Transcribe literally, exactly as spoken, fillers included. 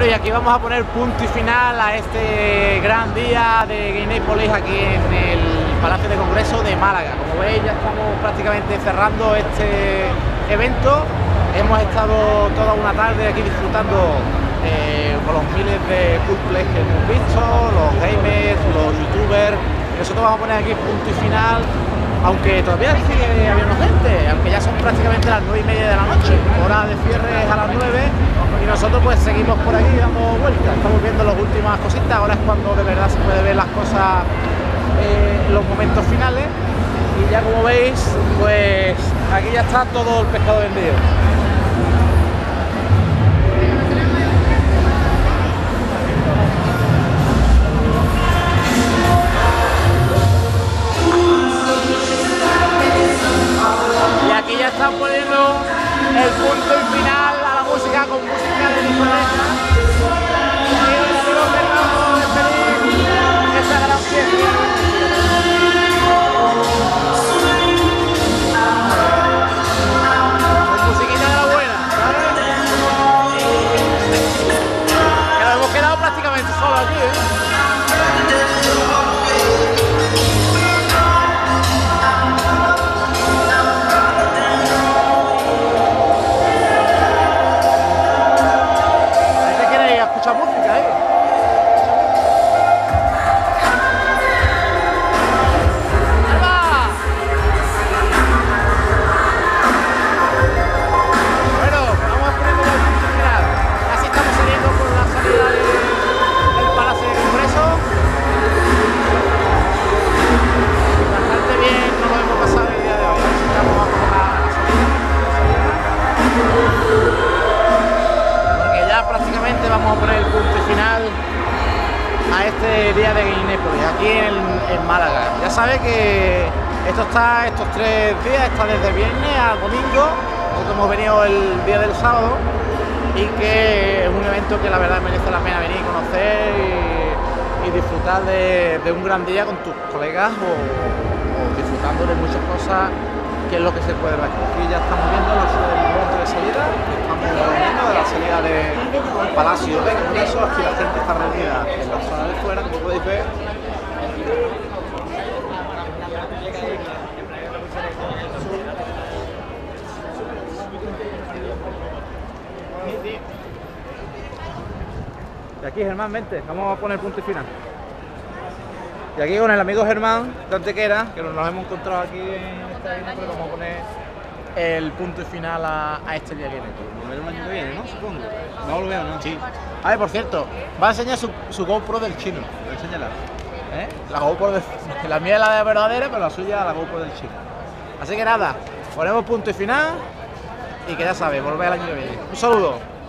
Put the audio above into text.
Bueno, y aquí vamos a poner punto y final a este gran día de Gamepolis aquí en el Palacio de Congreso de Málaga. Como veis, ya estamos prácticamente cerrando este evento. Hemos estado toda una tarde aquí disfrutando eh, con los miles de cosplays que hemos visto, los gamers, los youtubers. Nosotros vamos a poner aquí punto y final, aunque todavía dice que había una gente, aunque ya son prácticamente las nueve y media de la noche, hora de cierre es a las nueve, y nosotros pues seguimos por aquí dando vueltas, estamos viendo las últimas cositas. Ahora es cuando de verdad se puede ver las cosas, eh, los momentos finales, y ya como veis, pues aquí ya está todo el pescado vendido. Están poniendo el punto y final a la música con música de diferencia. Y yo les digo que no puedo despedir esta gran fiesta. Con musiquita de la buena, ¿sabes? Que nos hemos quedado prácticamente solos aquí, ¿eh? Vamos a poner el punto final a este día de Gamepolis aquí en, en Málaga. Ya sabes que esto está estos tres días, está desde viernes a domingo, nosotros hemos venido el día del sábado, y que es un evento que la verdad merece la pena venir y conocer y, y disfrutar de, de un gran día con tus colegas o, o disfrutando de muchas cosas, que es lo que se puede ver aquí. Aquí ya estamos viendo los puntos de salida, estamos viendo de la salida del Palacio de Congreso. Aquí la gente está reunida en la zona de fuera, como podéis ver. Y aquí, Germán, vente, vamos a poner punto y final. Y aquí con el amigo Germán de Antequera, que nos hemos encontrado aquí en esta isla, pero vamos a poner el punto y final a, a este día que viene. Nos vemos el año que viene, ¿no? Supongo. No lo veo, ¿no? Sí. Ah, y por cierto, va a enseñar su, su GoPro del chino. Enséñala. ¿Eh? La GoPro de, la mía es la verdadera, pero la suya la GoPro del chino. Así que nada, ponemos punto y final, y que ya sabes, volver el año que viene. Un saludo.